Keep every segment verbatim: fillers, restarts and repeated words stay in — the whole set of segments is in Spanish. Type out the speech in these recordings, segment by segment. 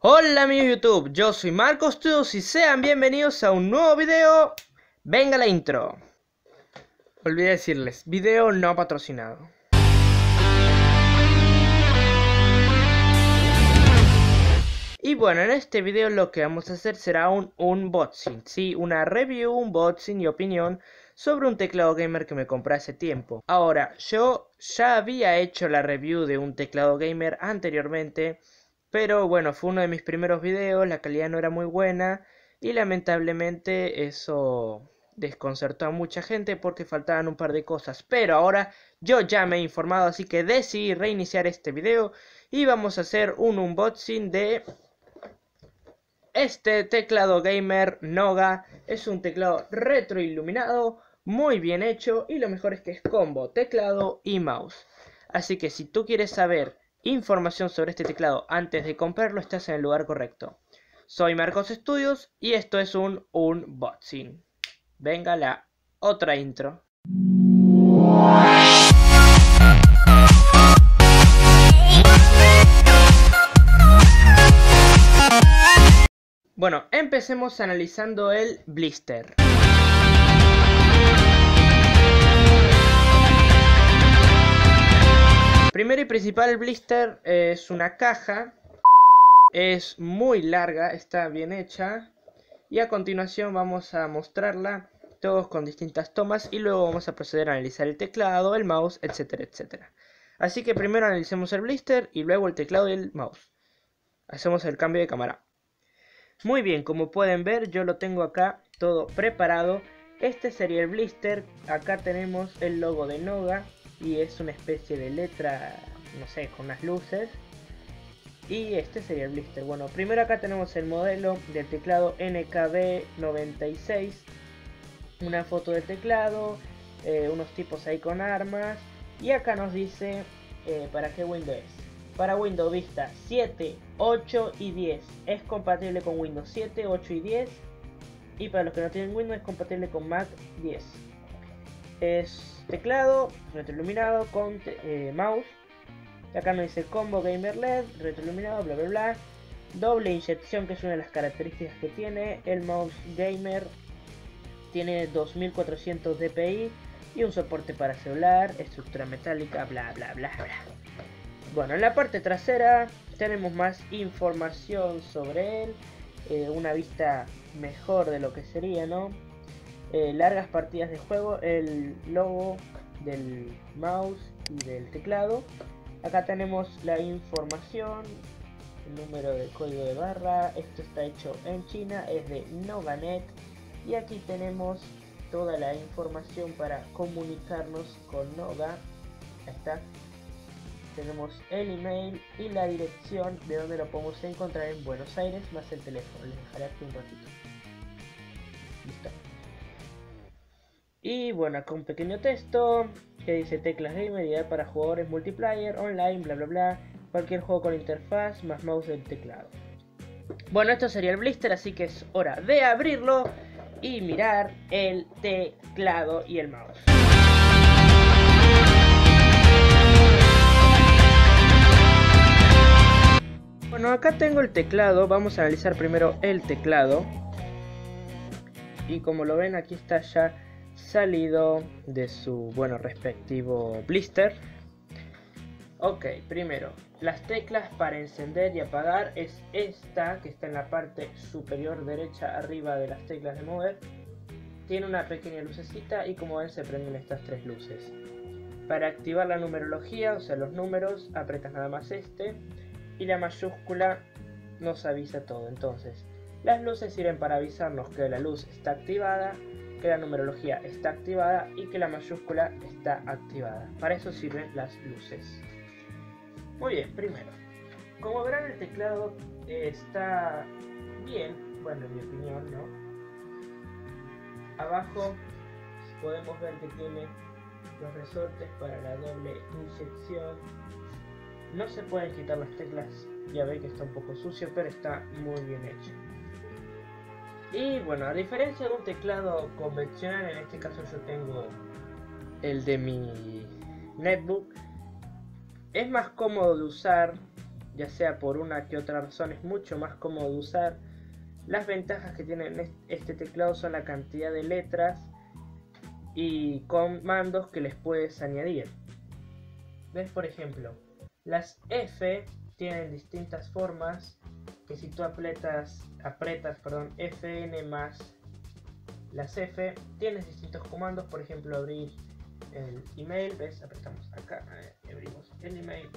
Hola amigos de YouTube, yo soy Marcos Studios y sean bienvenidos a un nuevo video. Venga la intro. Olvidé decirles, video no patrocinado. Y bueno, en este video lo que vamos a hacer será un unboxing, sí, una review, unboxing y opinión sobre un teclado gamer que me compré hace tiempo. Ahora, yo ya había hecho la review de un teclado gamer anteriormente, pero bueno, fue uno de mis primeros videos, la calidad no era muy buena y lamentablemente eso desconcertó a mucha gente porque faltaban un par de cosas. Pero ahora yo ya me he informado, así que decidí reiniciar este video y vamos a hacer un unboxing de este teclado gamer Noga. Es un teclado retroiluminado, muy bien hecho y lo mejor es que es combo, teclado y mouse. Así que si tú quieres saber información sobre este teclado antes de comprarlo, estás en el lugar correcto. Soy Marcos Studios y esto es un unboxing. Venga la otra intro. Bueno, empecemos analizando el blister. Primero y principal, el blister es una caja, es muy larga, está bien hecha y a continuación vamos a mostrarla todos con distintas tomas y luego vamos a proceder a analizar el teclado, el mouse, etcétera, etcétera. Así que primero analicemos el blister y luego el teclado y el mouse. Hacemos el cambio de cámara. Muy bien, como pueden ver yo lo tengo acá todo preparado. Este sería el blister, acá tenemos el logo de Noga. Y es una especie de letra, no sé, con unas luces. Y este sería el blister. Bueno, primero acá tenemos el modelo del teclado N K B noventa y seis. Una foto del teclado, eh, unos tipos ahí con armas. Y acá nos dice eh, para qué Windows es. Para Windows Vista siete, ocho y diez. Es compatible con Windows siete, ocho y diez. Y para los que no tienen Windows es compatible con Mac diez. Es teclado retroiluminado con te eh, mouse. Acá nos dice combo gamer L E D, retroiluminado, bla bla bla. Doble inyección, que es una de las características que tiene. El mouse gamer tiene dos mil cuatrocientos dpi y un soporte para celular, estructura metálica, bla bla bla bla. Bueno, en la parte trasera tenemos más información sobre él. Eh, una vista mejor de lo que sería, ¿no? Eh, largas partidas de juego, el logo del mouse y del teclado. Acá tenemos la información, el número de código de barra. Esto está hecho en China, es de Noganet. Y aquí tenemos toda la información para comunicarnos con Noga. Ahí está. Tenemos el email y la dirección de donde lo podemos encontrar en Buenos Aires, más el teléfono. Les dejaré aquí un ratito. Listo. Y bueno, acá un pequeño texto que dice teclas gamer, ideal para jugadores multiplayer, online, bla bla bla, cualquier juego con interfaz, más mouse del teclado. Bueno, esto sería el blister, así que es hora de abrirlo y mirar el teclado y el mouse. Bueno, acá tengo el teclado, vamos a analizar primero el teclado. Y como lo ven, aquí está ya salido de su, bueno, respectivo blister. Ok, primero, las teclas para encender y apagar es esta que está en la parte superior derecha arriba de las teclas de mover. Tiene una pequeña lucecita y como ven se prenden estas tres luces. Para activar la numerología, o sea los números, apretas nada más este y la mayúscula nos avisa todo. Entonces, las luces sirven para avisarnos que la luz está activada, que la numerología está activada y que la mayúscula está activada. Para eso sirven las luces. Muy bien, primero, como verán el teclado eh, está bien, bueno, en mi opinión, ¿no? Abajo podemos ver que tiene los resortes para la doble inyección. No se pueden quitar las teclas, ya ve que está un poco sucio, pero está muy bien hecho. Y bueno, a diferencia de un teclado convencional, en este caso yo tengo el de mi netbook, es más cómodo de usar, ya sea por una que otra razón, es mucho más cómodo de usar. Las ventajas que tiene este teclado son la cantidad de letras y comandos que les puedes añadir. ¿Ves? Por ejemplo, las F tienen distintas formas, que si tú apretas, apretas perdón, F N más las F, tienes distintos comandos. Por ejemplo, abrir el email, ¿ves? Apretamos acá, abrimos el email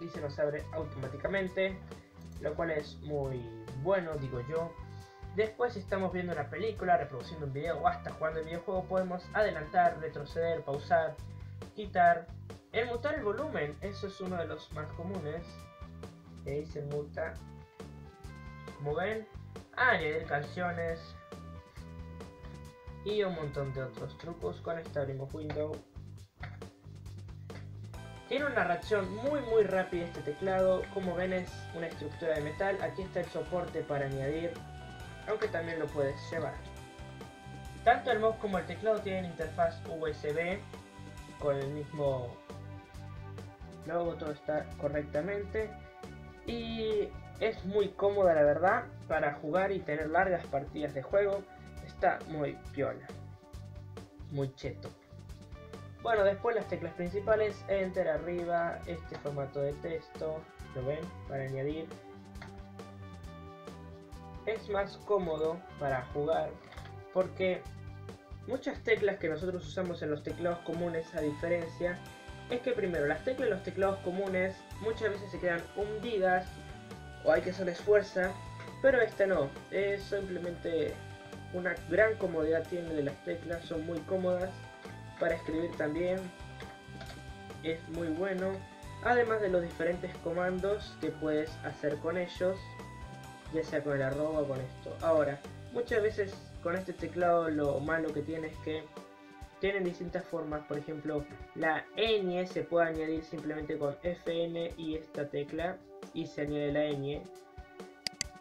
y se nos abre automáticamente, lo cual es muy bueno, digo yo. Después, si estamos viendo una película, reproduciendo un video o hasta jugando el videojuego, podemos adelantar, retroceder, pausar, quitar, el mutar el volumen. Eso es uno de los más comunes, que dice muta, como ven, añadir canciones y un montón de otros trucos. Con esta abrimos Windows. Tiene una reacción muy muy rápida este teclado, como ven es una estructura de metal. Aquí está el soporte para añadir, aunque también lo puedes llevar. Tanto el mouse como el teclado tienen interfaz U S B con el mismo logo, todo está correctamente. Y es muy cómoda la verdad para jugar y tener largas partidas de juego. Está muy piola, muy cheto. Bueno, después las teclas principales, enter arriba, este formato de texto, ¿lo ven? Para añadir. Es más cómodo para jugar porque muchas teclas que nosotros usamos en los teclados comunes, a diferencia, es que primero las teclas de los teclados comunes muchas veces se quedan hundidas o hay que hacerles fuerza, pero esta no, es simplemente una gran comodidad tiene de las teclas, son muy cómodas. Para escribir también es muy bueno, además de los diferentes comandos que puedes hacer con ellos, ya sea con el arroba o con esto. Ahora, muchas veces con este teclado lo malo que tiene es que tienen distintas formas. Por ejemplo, la ñ se puede añadir simplemente con F N y esta tecla y se añade la ñ,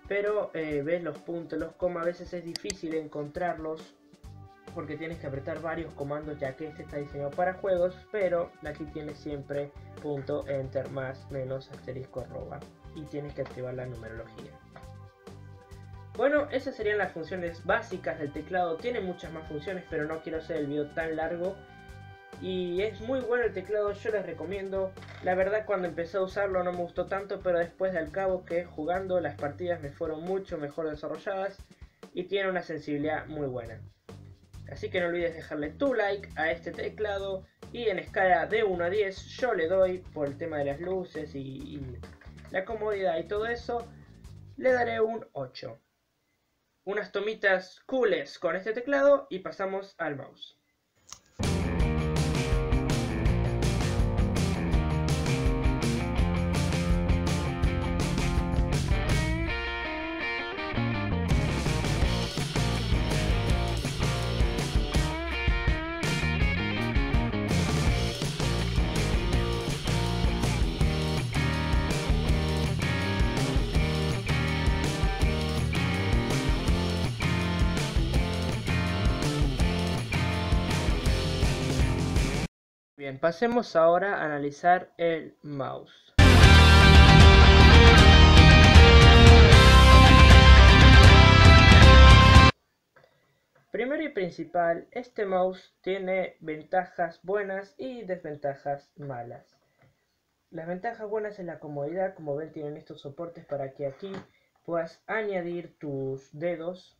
pero eh, ves los puntos, los comas, a veces es difícil encontrarlos porque tienes que apretar varios comandos, ya que este está diseñado para juegos, pero aquí tienes siempre punto, enter, más, menos, asterisco, arroba, y tienes que activar la numerología. Bueno, esas serían las funciones básicas del teclado. Tiene muchas más funciones, pero no quiero hacer el video tan largo. Y es muy bueno el teclado, yo les recomiendo. La verdad, cuando empecé a usarlo no me gustó tanto, pero después de al cabo que jugando, las partidas me fueron mucho mejor desarrolladas y tiene una sensibilidad muy buena. Así que no olvides dejarle tu like a este teclado, y en escala de uno a diez yo le doy, por el tema de las luces y, y la comodidad y todo eso, le daré un ocho. Unas tomitas cooles con este teclado y pasamos al mouse. Bien, pasemos ahora a analizar el mouse. Primero y principal, este mouse tiene ventajas buenas y desventajas malas. Las ventajas buenas es la comodidad, como ven tienen estos soportes para que aquí puedas añadir tus dedos.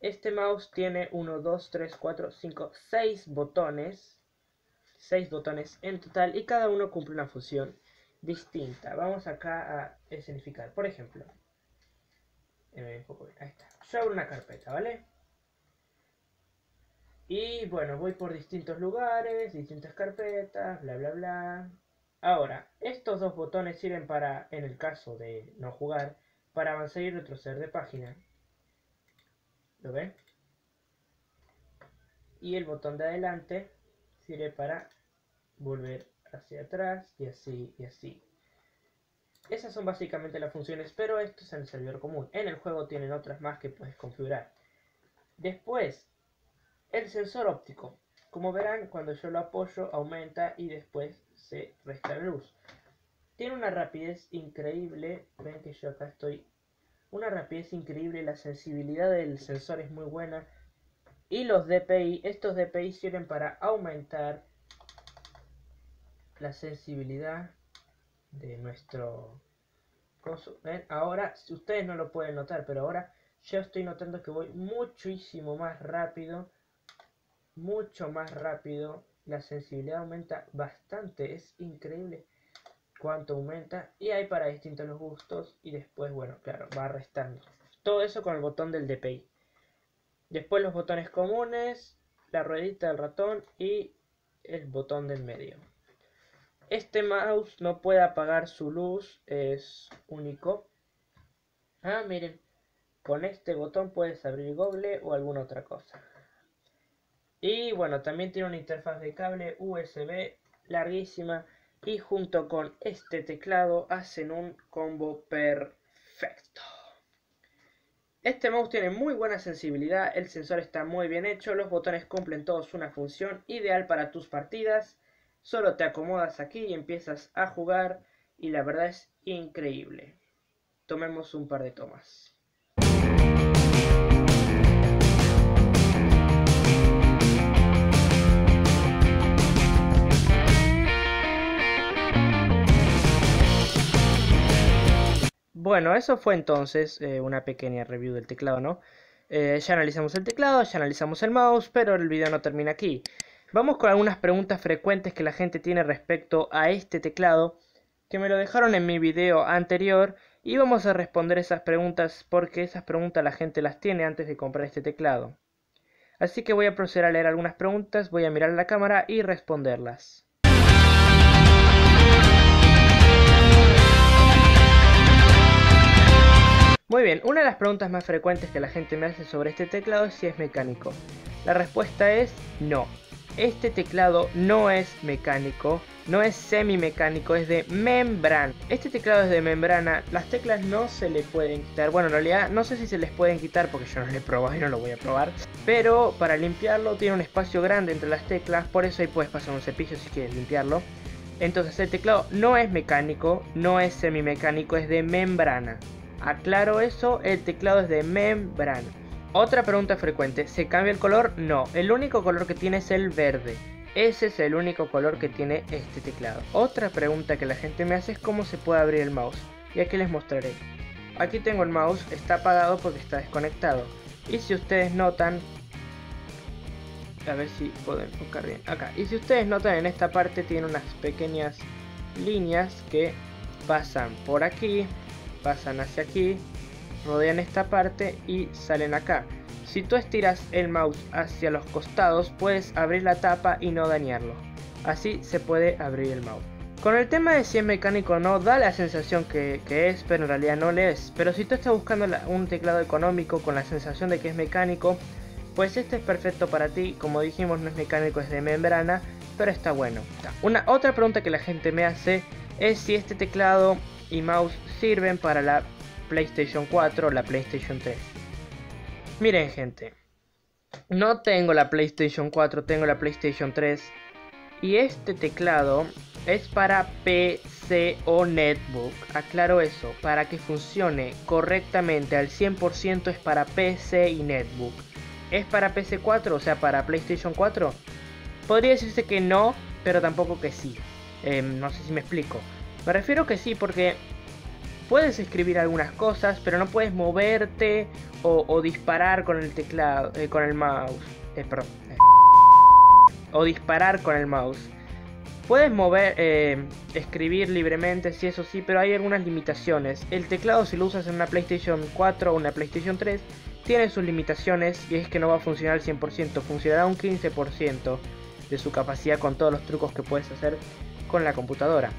Este mouse tiene uno, dos, tres, cuatro, cinco, seis botones. seis botones en total y cada uno cumple una función distinta. Vamos acá a escenificar. Por ejemplo, eh, ahí está. Yo abro una carpeta, ¿vale? Y bueno, voy por distintos lugares, distintas carpetas, bla bla bla. Ahora, estos dos botones sirven para, en el caso de no jugar, para avanzar y retroceder de página. ¿Lo ven? Y el botón de adelante sirve para volver hacia atrás y así y así. Esas son básicamente las funciones, pero esto es en el servidor común. En el juego tienen otras más que puedes configurar. Después, el sensor óptico. Como verán, cuando yo lo apoyo aumenta y después se resta luz. Tiene una rapidez increíble. Ven que yo acá estoy. Una rapidez increíble. La sensibilidad del sensor es muy buena. Y los D P I. Estos D P I sirven para aumentar la sensibilidad de nuestro coso. Ven, ahora ustedes no lo pueden notar, pero ahora yo estoy notando que voy muchísimo más rápido. Mucho más rápido. La sensibilidad aumenta bastante. Es increíble cuánto aumenta. Y hay para distintos los gustos. Y después, bueno, claro, va restando. Todo eso con el botón del D P I. Después los botones comunes. La ruedita del ratón. Y el botón del medio. Este mouse no puede apagar su luz. Es único. Ah, miren. Con este botón puedes abrir Google o alguna otra cosa. Y bueno, también tiene una interfaz de cable U S B larguísima. Y junto con este teclado hacen un combo perfecto. Este mouse tiene muy buena sensibilidad. El sensor está muy bien hecho. Los botones cumplen todos una función ideal para tus partidas. Solo te acomodas aquí y empiezas a jugar. Y la verdad es increíble. Tomemos un par de tomas. Bueno, eso fue entonces eh, una pequeña review del teclado, ¿no? Eh, ya analizamos el teclado, ya analizamos el mouse, pero el video no termina aquí. Vamos con algunas preguntas frecuentes que la gente tiene respecto a este teclado, que me lo dejaron en mi video anterior, y vamos a responder esas preguntas porque esas preguntas la gente las tiene antes de comprar este teclado. Así que voy a proceder a leer algunas preguntas, voy a mirar la cámara y responderlas. Muy bien, una de las preguntas más frecuentes que la gente me hace sobre este teclado es si es mecánico. La respuesta es no. Este teclado no es mecánico, no es semimecánico, es de membrana. Este teclado es de membrana, las teclas no se le pueden quitar. Bueno, en realidad no sé si se les pueden quitar porque yo no lo he probado y no lo voy a probar. Pero para limpiarlo tiene un espacio grande entre las teclas, por eso ahí puedes pasar un cepillo si quieres limpiarlo. Entonces el teclado no es mecánico, no es semimecánico, es de membrana. Aclaro eso, el teclado es de membrana. Otra pregunta frecuente, ¿se cambia el color? No, el único color que tiene es el verde. Ese es el único color que tiene este teclado. Otra pregunta que la gente me hace es ¿cómo se puede abrir el mouse? Y aquí les mostraré. Aquí tengo el mouse, está apagado porque está desconectado. Y si ustedes notan, a ver si puedo enfocar bien, acá. Y si ustedes notan, en esta parte tiene unas pequeñas líneas que pasan por aquí, pasan hacia aquí, rodean esta parte y salen acá. Si tú estiras el mouse hacia los costados, puedes abrir la tapa y no dañarlo. Así se puede abrir el mouse. Con el tema de si es mecánico o no, da la sensación que, que es, pero en realidad no le es. Pero si tú estás buscando la, un teclado económico con la sensación de que es mecánico, pues este es perfecto para ti. Como dijimos, no es mecánico, es de membrana, pero está bueno. Una otra pregunta que la gente me hace es si este teclado y mouse sirven para la PlayStation cuatro o la PlayStation tres. Miren, gente, no tengo la PlayStation cuatro, tengo la PlayStation tres. Y este teclado es para P C o netbook. Aclaro eso, para que funcione correctamente al cien por ciento es para P C y netbook. ¿Es para P C cuatro? O sea, para PlayStation cuatro. Podría decirse que no, pero tampoco que sí. eh, No sé si me explico. Me refiero que sí, porque puedes escribir algunas cosas, pero no puedes moverte o, o disparar con el teclado, eh, con el mouse. Eh, perdón. Eh, o disparar con el mouse. Puedes mover, eh, escribir libremente, sí, eso sí, pero hay algunas limitaciones. El teclado, si lo usas en una PlayStation cuatro o una PlayStation tres, tiene sus limitaciones y es que no va a funcionar al cien por ciento. Funcionará un quince por ciento de su capacidad con todos los trucos que puedes hacer con la computadora.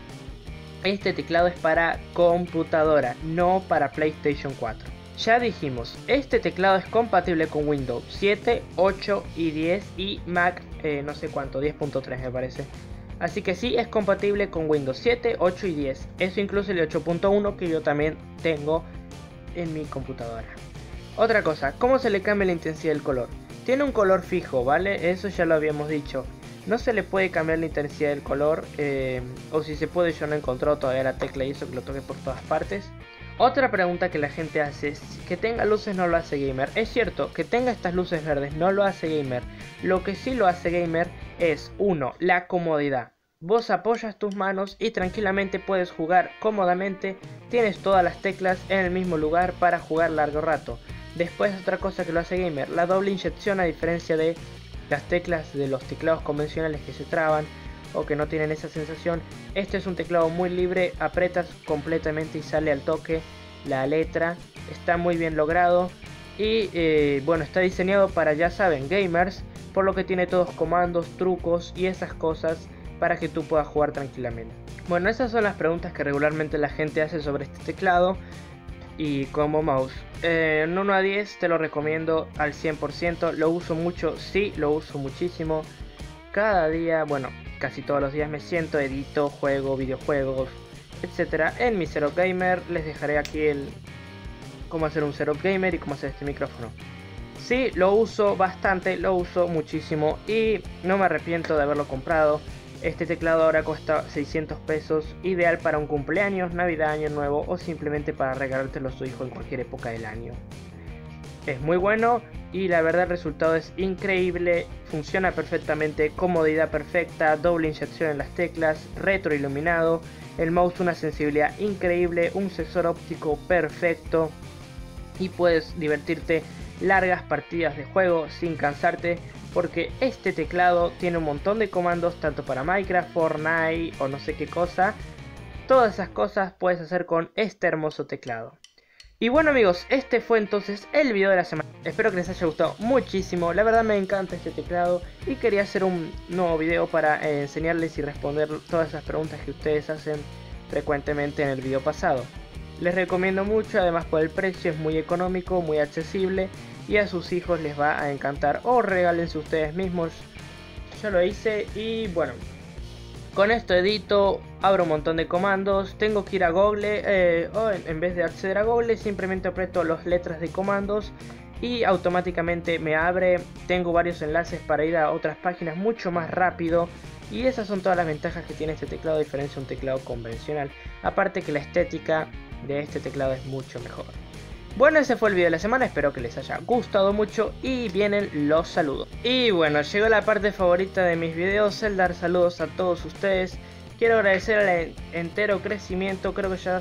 Este teclado es para computadora, no para PlayStation cuatro. Ya dijimos, este teclado es compatible con Windows siete, ocho y diez y Mac, eh, no sé cuánto, diez punto tres me parece. Así que sí, es compatible con Windows siete, ocho y diez. Eso incluye el ocho punto uno que yo también tengo en mi computadora. Otra cosa, ¿cómo se le cambia la intensidad del color? Tiene un color fijo, ¿vale? Eso ya lo habíamos dicho. No se le puede cambiar la intensidad del color, eh, o si se puede, yo no he encontrado todavía la tecla y eso que lo toque por todas partes. Otra pregunta que la gente hace es, que tenga luces no lo hace gamer. Es cierto, que tenga estas luces verdes no lo hace gamer. Lo que sí lo hace gamer es, uno, la comodidad. Vos apoyas tus manos y tranquilamente puedes jugar cómodamente, tienes todas las teclas en el mismo lugar para jugar largo rato. Después, otra cosa que lo hace gamer, la doble inyección, a diferencia de las teclas de los teclados convencionales que se traban o que no tienen esa sensación. Este es un teclado muy libre, aprietas completamente y sale al toque la letra. Está muy bien logrado y eh, bueno, está diseñado para, ya saben, gamers, por lo que tiene todos comandos, trucos y esas cosas para que tú puedas jugar tranquilamente. Bueno, esas son las preguntas que regularmente la gente hace sobre este teclado y como mouse. Eh, en uno a diez te lo recomiendo al cien por ciento, lo uso mucho, sí, lo uso muchísimo. Cada día, bueno, casi todos los días me siento, edito, juego, videojuegos, etcétera. En mi setup gamer les dejaré aquí el cómo hacer un setup gamer y cómo hacer este micrófono. Sí, lo uso bastante, lo uso muchísimo y no me arrepiento de haberlo comprado. Este teclado ahora cuesta seiscientos pesos, ideal para un cumpleaños, navidad, año nuevo o simplemente para regalártelo a su hijo en cualquier época del año. Es muy bueno y la verdad el resultado es increíble, funciona perfectamente, comodidad perfecta, doble inyección en las teclas, retroiluminado, el mouse una sensibilidad increíble, un sensor óptico perfecto y puedes divertirte largas partidas de juego sin cansarte, porque este teclado tiene un montón de comandos tanto para Minecraft, Fortnite o no sé qué cosa. Todas esas cosas puedes hacer con este hermoso teclado. Y bueno amigos, este fue entonces el video de la semana. Espero que les haya gustado muchísimo. La verdad me encanta este teclado y quería hacer un nuevo video para eh, enseñarles y responder todas esas preguntas que ustedes hacen frecuentemente en el video pasado. Les recomiendo mucho, además por el precio es muy económico, muy accesible y a sus hijos les va a encantar, o regálense ustedes mismos. Yo lo hice y bueno, con esto edito, abro un montón de comandos, tengo que ir a Google, eh, o en vez de acceder a Google simplemente aprieto las letras de comandos y automáticamente me abre. Tengo varios enlaces para ir a otras páginas mucho más rápido. Y esas son todas las ventajas que tiene este teclado a diferencia de un teclado convencional. Aparte que la estética de este teclado es mucho mejor. Bueno, ese fue el video de la semana, espero que les haya gustado mucho y vienen los saludos. Y bueno, llegó la parte favorita de mis videos, el dar saludos a todos ustedes. Quiero agradecer al entero crecimiento, creo que ya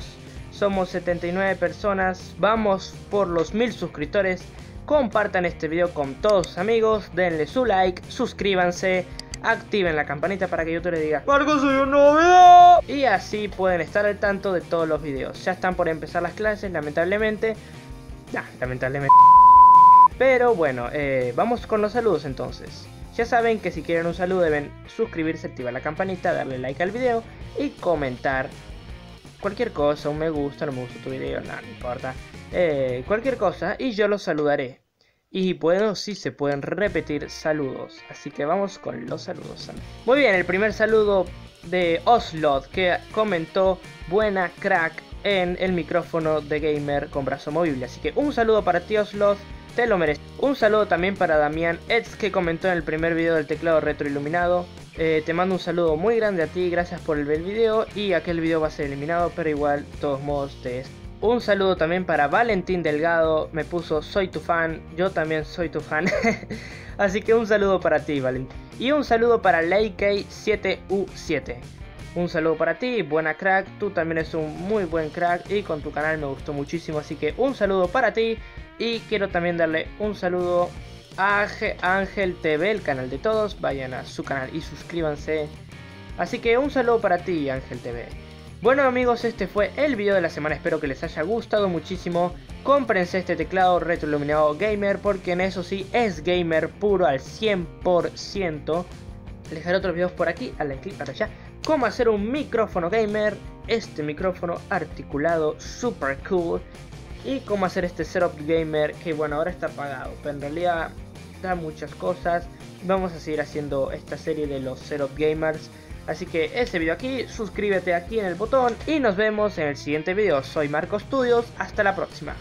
somos setenta y nueve personas. Vamos por los mil suscriptores. Compartan este video con todos sus amigos, denle su like, suscríbanse, activen la campanita para que YouTube les diga ¡Marcos, soy un nuevo video! Y así pueden estar al tanto de todos los videos. Ya están por empezar las clases, lamentablemente. Nah, lamentablemente. Pero bueno, eh, vamos con los saludos entonces. Ya saben que si quieren un saludo deben suscribirse, activar la campanita, darle like al video y comentar cualquier cosa, un me gusta, no me gusta tu video, nada, no importa. Eh, cualquier cosa y yo los saludaré. Y bueno, sí se pueden repetir saludos, así que vamos con los saludos. Muy bien, el primer saludo de Oslot, que comentó buena crack en el micrófono de gamer con brazo movible. Así que un saludo para ti Oslot, te lo mereces. Un saludo también para Damián Etz, que comentó en el primer video del teclado retroiluminado. Eh, te mando un saludo muy grande a ti, gracias por el ver video. Y aquel video va a ser eliminado, pero igual, de todos modos, te es. Un saludo también para Valentín Delgado, me puso soy tu fan, yo también soy tu fan. Así que un saludo para ti, Valentín. Y un saludo para Leikey siete u siete. Un saludo para ti, buena crack, tú también eres un muy buen crack y con tu canal me gustó muchísimo. Así que un saludo para ti y quiero también darle un saludo a Ángel T V, el canal de todos. Vayan a su canal y suscríbanse. Así que un saludo para ti, Ángel T V. Bueno amigos, este fue el video de la semana, espero que les haya gustado muchísimo. Cómprense este teclado retroiluminado gamer, porque en eso sí es gamer puro al cien por ciento. Les dejaré otros videos por aquí, al clic para allá. Cómo hacer un micrófono gamer, este micrófono articulado super cool. Y cómo hacer este setup gamer, que bueno, ahora está apagado, pero en realidad da muchas cosas. Vamos a seguir haciendo esta serie de los setup gamers. Así que ese video aquí, suscríbete aquí en el botón y nos vemos en el siguiente video. Soy Marcos Studios, hasta la próxima.